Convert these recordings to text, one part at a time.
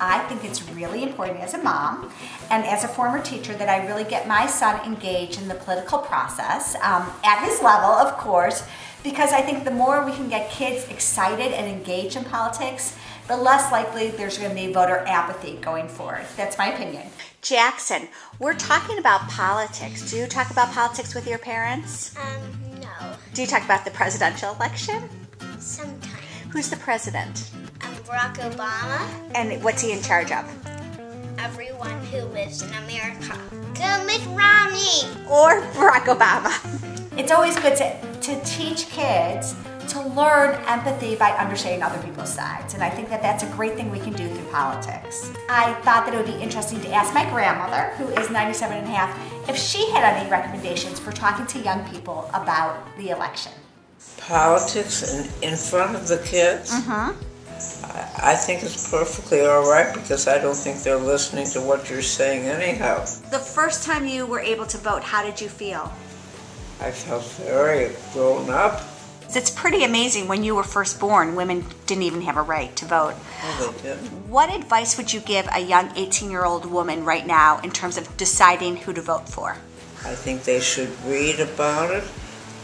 I think it's really important as a mom and as a former teacher that I really get my son engaged in the political process at his level, of course, because I think the more we can get kids excited and engaged in politics, the less likely there's going to be voter apathy going forward. That's my opinion. Jackson, we're talking about politics. Do you talk about politics with your parents? No. Do you talk about the presidential election? Sometimes. Who's the president? Barack Obama. And what's he in charge of? Everyone who lives in America. Go Mitt Romney! Or Barack Obama. It's always good to teach kids to learn empathy by understanding other people's sides. And I think that that's a great thing we can do through politics. I thought that it would be interesting to ask my grandmother, who is 97 and a half, if she had any recommendations for talking to young people about the election. Politics in front of the kids? Mm-hmm. I think it's perfectly all right because I don't think they're listening to what you're saying anyhow. The first time you were able to vote, how did you feel? I felt very grown up. It's pretty amazing. When you were first born, women didn't even have a right to vote. Oh, they did. What advice would you give a young 18-year-old woman right now in terms of deciding who to vote for? I think they should read about it,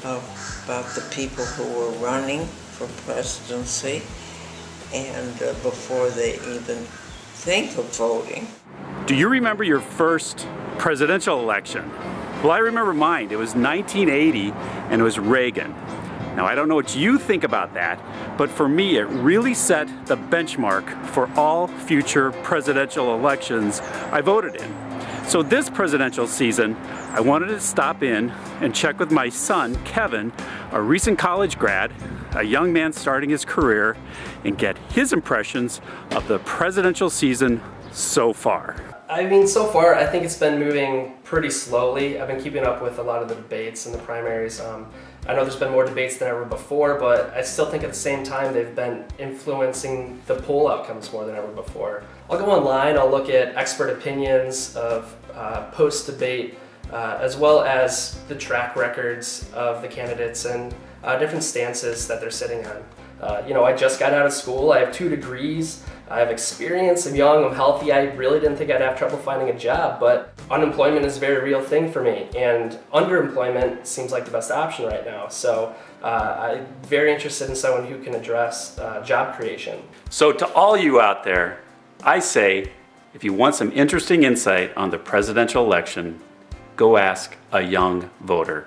about the people who were running for presidency, and before they even think of voting. Do you remember your first presidential election? Well, I remember mine. It was 1980 and it was Reagan. Now, I don't know what you think about that, but for me, it really set the benchmark for all future presidential elections I voted in. So this presidential season, I wanted to stop in and check with my son, Kevin, a recent college grad, a young man starting his career, and get his impressions of the presidential season so far. I mean, so far, I think it's been moving pretty slowly. I've been keeping up with a lot of the debates and the primaries. I know there's been more debates than ever before, but I still think at the same time they've been influencing the poll outcomes more than ever before. I'll go online, I'll look at expert opinions of post-debate, as well as the track records of the candidates and different stances that they're sitting on. You know, I just got out of school, I have 2 degrees, I have experience, I'm young, I'm healthy, I really didn't think I'd have trouble finding a job, but unemployment is a very real thing for me, and underemployment seems like the best option right now, so I'm very interested in someone who can address job creation. So to all you out there, I say, if you want some interesting insight on the presidential election, go ask a young voter.